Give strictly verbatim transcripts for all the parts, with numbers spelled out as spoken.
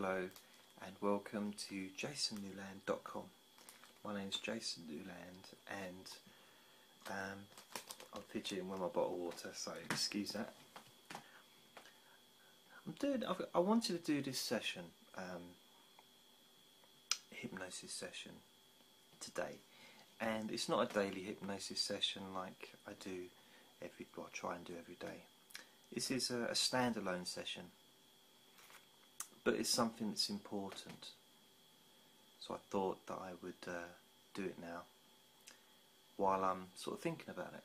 Hello and welcome to Jason Newland dot com. My name is Jason Newland and um, I'm fidgeting with my bottle of water, so excuse that. I'm doing, I've, I wanted to do this session, um, hypnosis session, today, and it's not a daily hypnosis session like I do every, well, I try and do every day. This is a, a standalone session, but it's something that's important, so I thought that I would uh, do it now while I'm sort of thinking about it.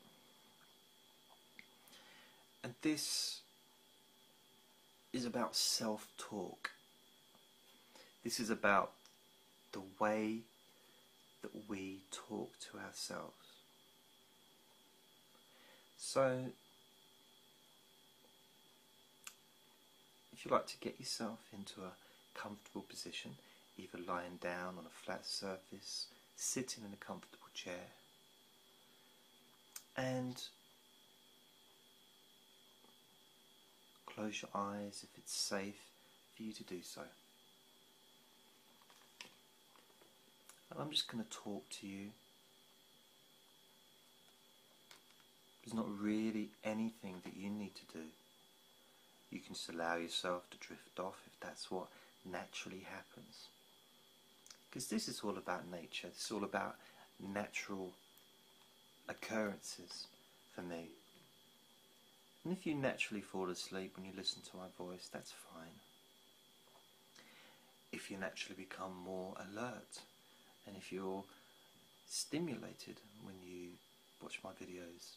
And this is about self-talk. This is about the way that we talk to ourselves. So if you like to get yourself into a comfortable position, either lying down on a flat surface, sitting in a comfortable chair, and close your eyes if it's safe for you to do so. And I'm just going to talk to you. There's not really anything that you need to do. You can just allow yourself to drift off if that's what naturally happens. Because this is all about nature. This is all about natural occurrences for me. And if you naturally fall asleep when you listen to my voice, that's fine. If you naturally become more alert, and if you're stimulated when you watch my videos,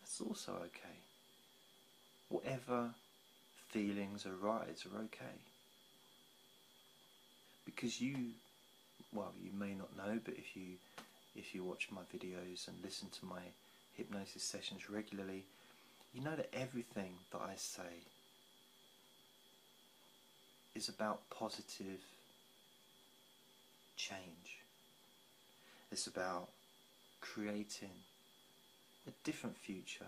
that's also okay. Whatever feelings arise are okay, because you, well, you may not know, but if you if you watch my videos and listen to my hypnosis sessions regularly, you know that everything that I say is about positive change. It's about creating a different future,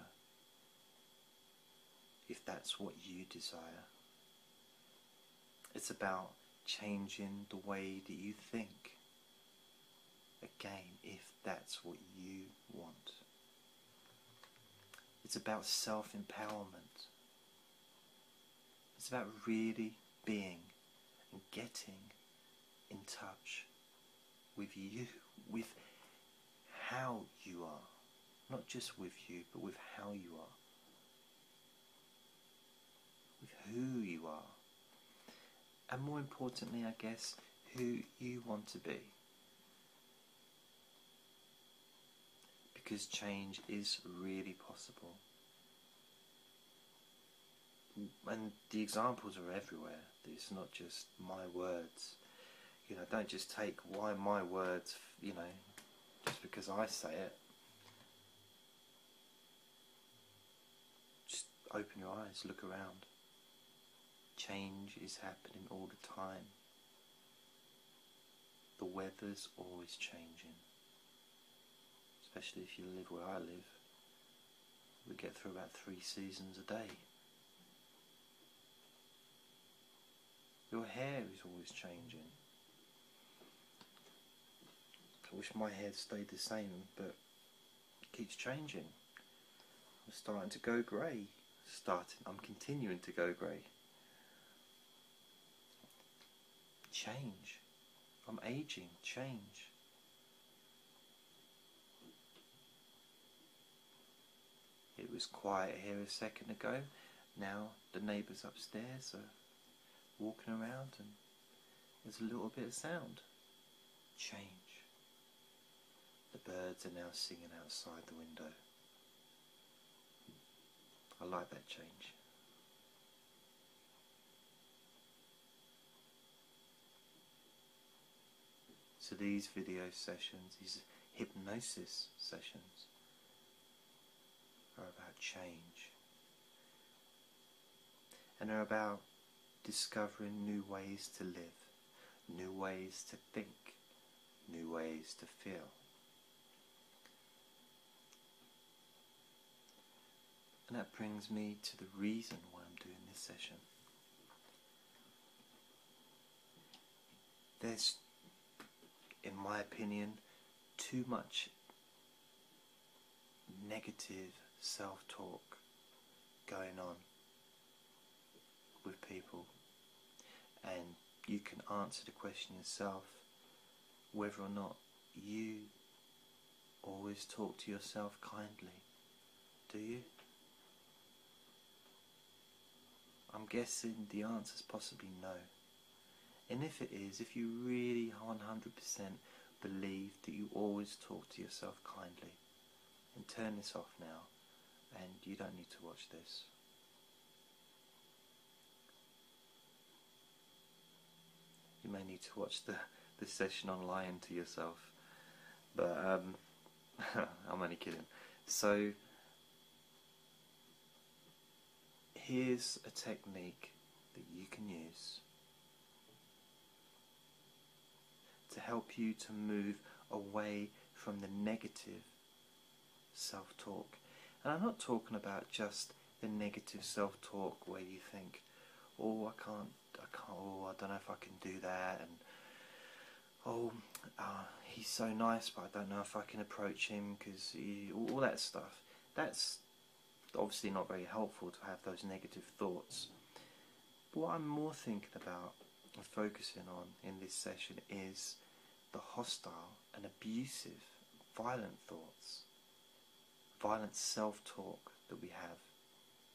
if that's what you desire. It's about changing the way that you think. Again, if that's what you want. It's about self-empowerment. It's about really being and getting in touch with you, with how you are. Not just with you, but with how you are. Who you are, and more importantly, I guess, who you want to be, because change is really possible, and the examples are everywhere. It's not just my words. You know, don't just take why my words, you know, just because I say it. Just open your eyes, look around. Change is happening all the time. The weather's always changing. Especially if you live where I live. We get through about three seasons a day. Your hair is always changing. I wish my hair stayed the same, but it keeps changing. I'm starting to go grey. Starting, I'm continuing to go grey. Change. I'm aging. Change. It was quiet here a second ago. Now the neighbours upstairs are walking around and there's a little bit of sound. Change. The birds are now singing outside the window. I like that change. So these video sessions, these hypnosis sessions, are about change. And are about discovering new ways to live, new ways to think, new ways to feel. And that brings me to the reason why I'm doing this session. there's, in my opinion, too much negative self-talk going on with people, and you can answer the question yourself whether or not you always talk to yourself kindly. Do you? I'm guessing the answer is possibly no. And if it is, if you really one hundred percent believe that you always talk to yourself kindly, then turn this off now, and you don't need to watch this. You may need to watch the, the session on lying to yourself, but um, I'm only kidding. So here's a technique that you can use to help you to move away from the negative self-talk. And I'm not talking about just the negative self-talk where you think, oh, I can't, I can't, oh, I don't know if I can do that, and oh, uh, he's so nice, but I don't know if I can approach him, because he, all, all that stuff. That's obviously not very helpful to have those negative thoughts. But what I'm more thinking about and focusing on in this session is the hostile and abusive, violent thoughts, violent self-talk that we have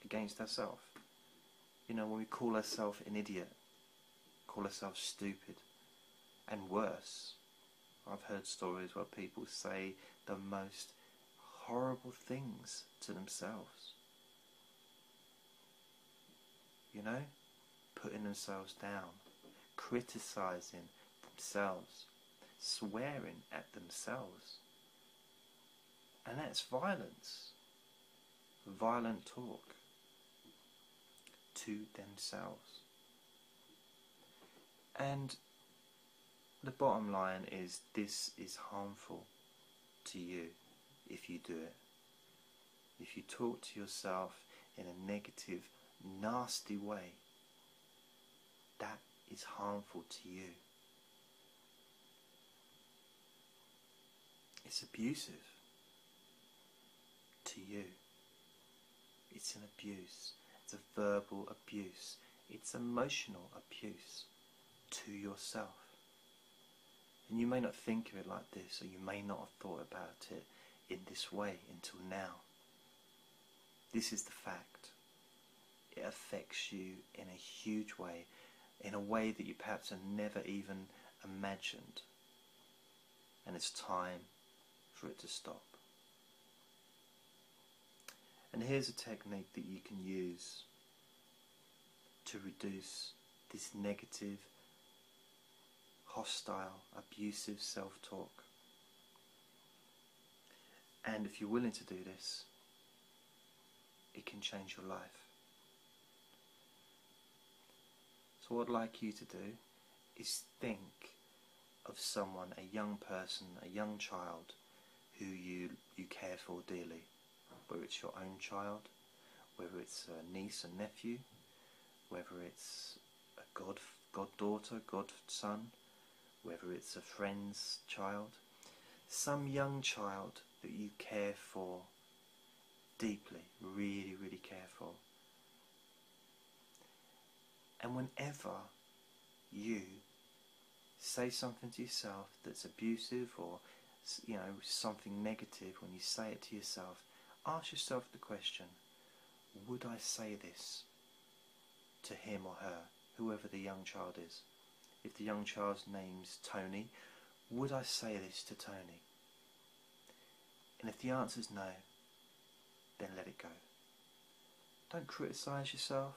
against ourselves. You know, when we call ourselves an idiot, call ourselves stupid, and worse. I've heard stories where people say the most horrible things to themselves. You know, putting themselves down, criticizing themselves, swearing at themselves. And that's violence. Violent talk to themselves. And the bottom line is, this is harmful to you if you do it. If you talk to yourself in a negative, nasty way, that is harmful to you. It's abusive to you. It's an abuse. It's a verbal abuse. It's emotional abuse to yourself. And you may not think of it like this, or you may not have thought about it in this way until now. This is the fact. It affects you in a huge way, in a way that you perhaps have never even imagined. And it's time for it to stop. And here's a technique that you can use to reduce this negative, hostile, abusive self-talk. And if you're willing to do this, it can change your life. So what I'd like you to do is think of someone, a young person, a young child who you, you care for dearly. Whether it's your own child, whether it's a niece and nephew, whether it's a god, goddaughter, godson, whether it's a friend's child, some young child that you care for deeply, really, really care for. And whenever you say something to yourself that's abusive, or, you know, something negative, when you say it to yourself, ask yourself the question, would I say this to him or her, whoever the young child is? If the young child's name's Tony, would I say this to Tony? And if the answer's no, then let it go. Don't criticise yourself,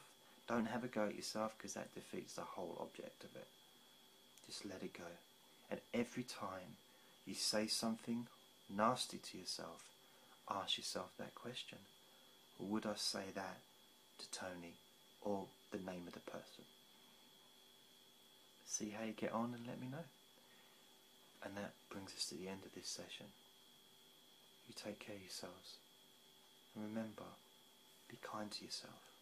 don't have a go at yourself, because that defeats the whole object of it. Just let it go. And every time you say something nasty to yourself, ask yourself that question. Would I say that to Tony, or the name of the person? See how you get on and let me know. And that brings us to the end of this session. You take care of yourselves. And remember, be kind to yourself.